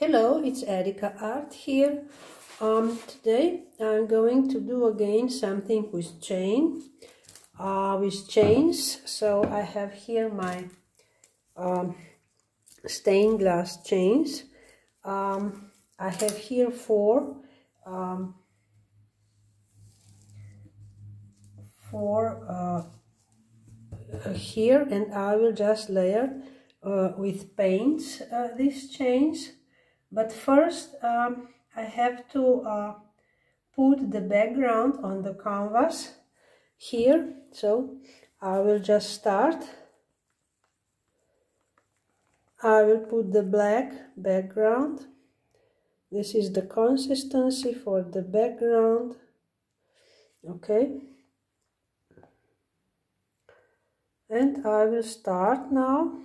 Hello, it's Erika Art here. Today I'm going to do again something with chains. So I have here my stained glass chains. I have here four here, and I will just layer with paints these chains. But first, I have to put the background on the canvas here. So I will just start. I will put the black background. This is the consistency for the background. Okay. And I will start now.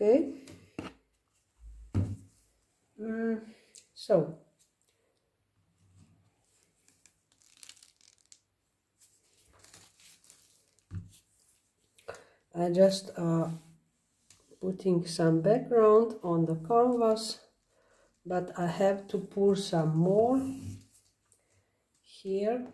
Okay, so I just putting some background on the canvas, but I have to pour some more here.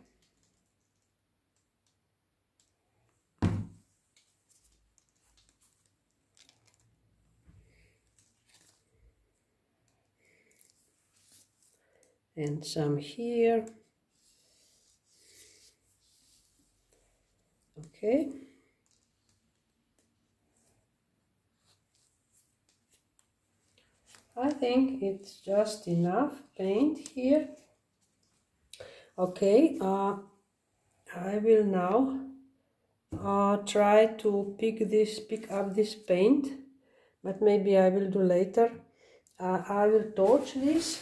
And some here. Okay. I think it's just enough paint here. Okay. I will now try to pick up this paint, but maybe I will do later. I will torch this.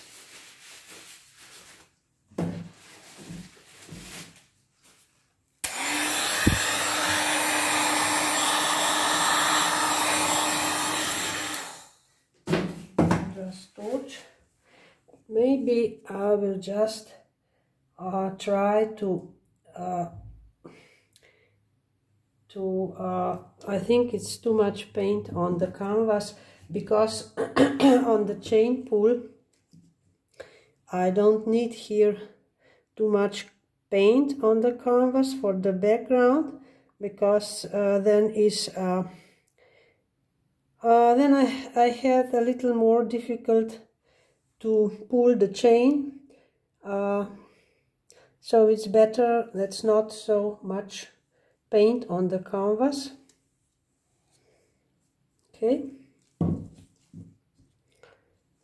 Maybe I will just try to I think it's too much paint on the canvas, because on the chain pull I don't need here too much paint on the canvas for the background, because then I had a little more difficult to pull the chain, so it's better that's not so much paint on the canvas. Okay,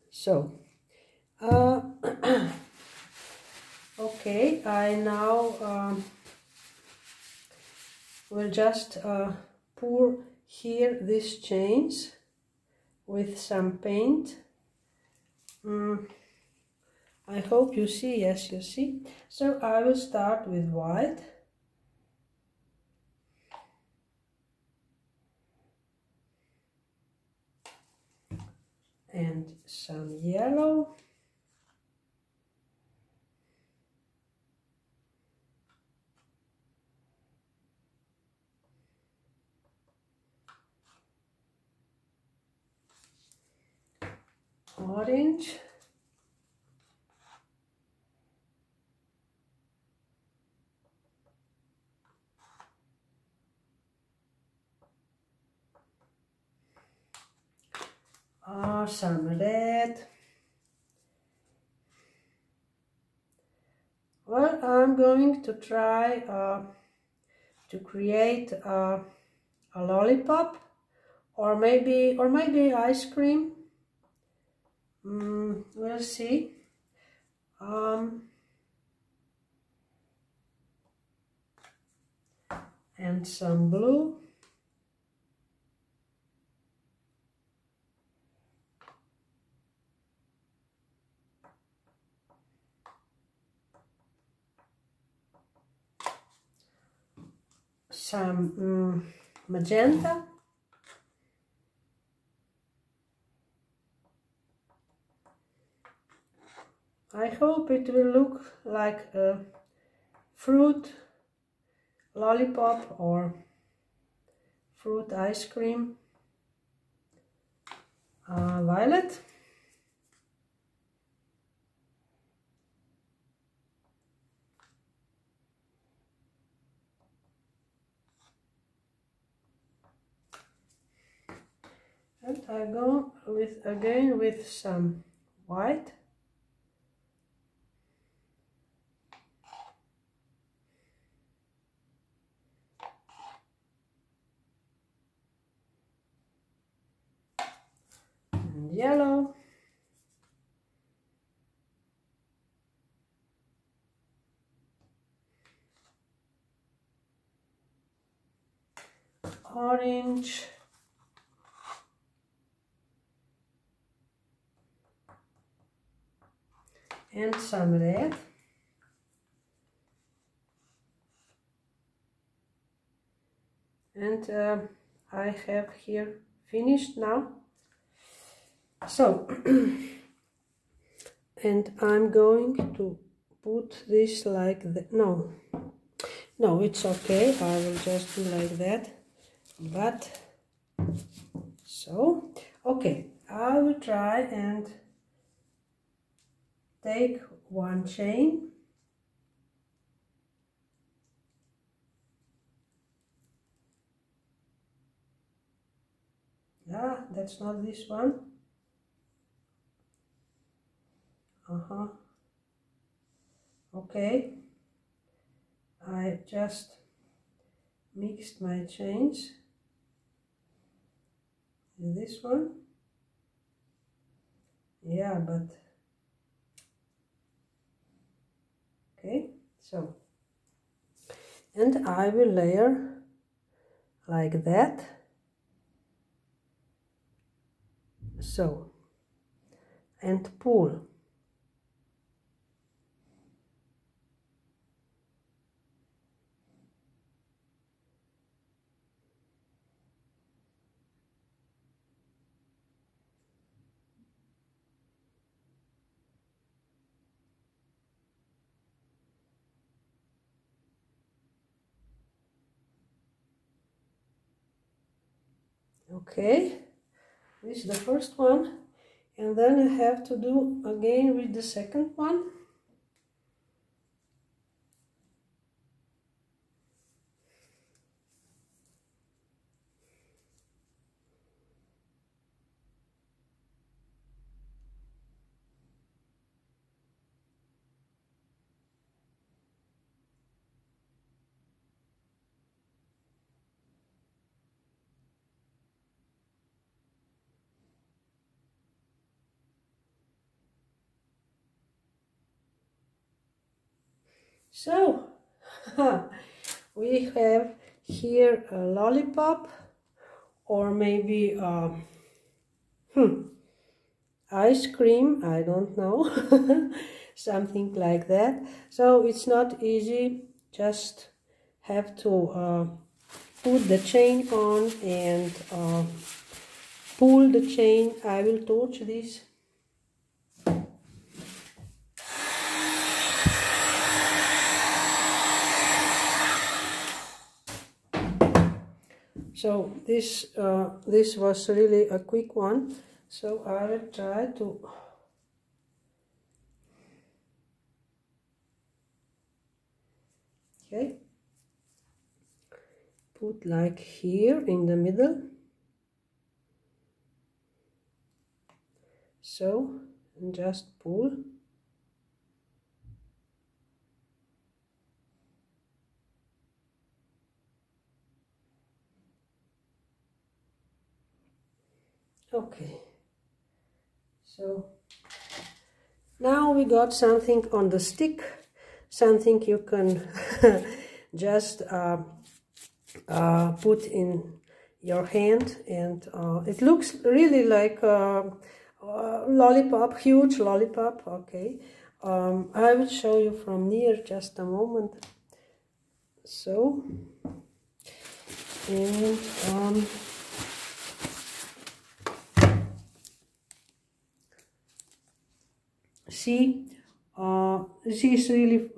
so okay, I now will just pour here these chains with some paint. I hope you see. Yes, you see. So I will start with white. And some yellow. Orange. Some red. Well, I'm going to try to create a lollipop, or maybe ice cream. We'll see. And some blue. Some magenta. I hope it will look like a fruit lollipop or fruit ice cream, violet. And I go with again with some white. Yellow, orange, and some red. And I have here finished now. So, and I'm going to put this like that. No, it's okay. I will just do like that. But, so, okay. I will try and take one chain. Ah, that's not this one. Okay, I just mixed my chains in this one. Yeah, but okay, so, and I will layer like that. So, and pull. Okay, this is the first one, and then I have to do again with the second one. So, we have here a lollipop, or maybe ice cream, I don't know, something like that. So it's not easy, just have to put the chain on and pull the chain. I will touch this. So this was really a quick one, so I will try to put like here in the middle. So, and just pull. Okay, so now we got something on the stick, something you can just put in your hand, and it looks really like a lollipop, huge lollipop. Okay, I will show you from near just a moment. So, and see, This is really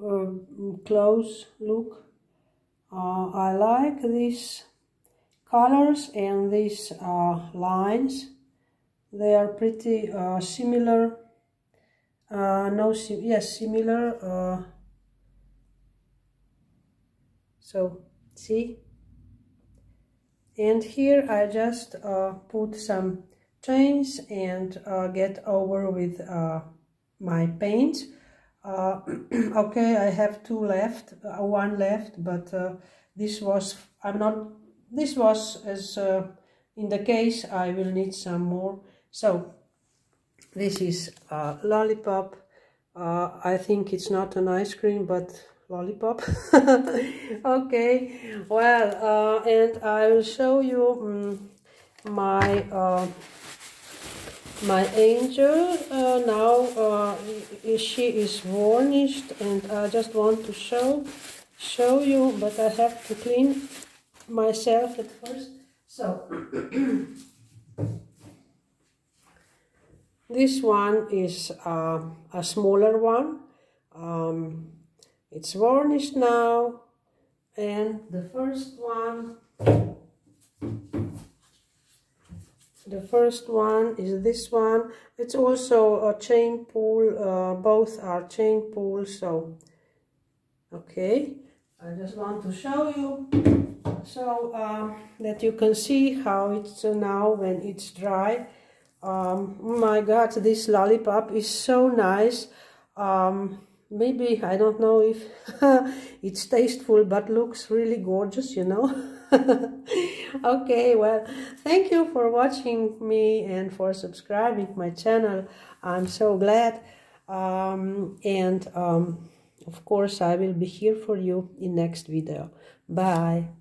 close look. I like these colors and these lines. They are pretty similar. Similar. So see. And here I just put some chains and get over with my paints. Okay, I have two left, one left, but this was as in the case I will need some more. So this is lollipop. I think it's not an ice cream, but lollipop. Okay, well, and I will show you my angel. Now she is varnished, and I just want to show you, but I have to clean myself at first. So this one is a smaller one. It's varnished now, and the first one is this one. It's also a chain pull. Both are chain pull. So okay, I just want to show you so that you can see how it's now when it's dry. Oh my God, this lollipop is so nice. Maybe, I don't know if it's tasteful, but looks really gorgeous, you know. Okay, well, thank you for watching me and for subscribing my channel. I'm so glad. Of course, I will be here for you in next video. Bye.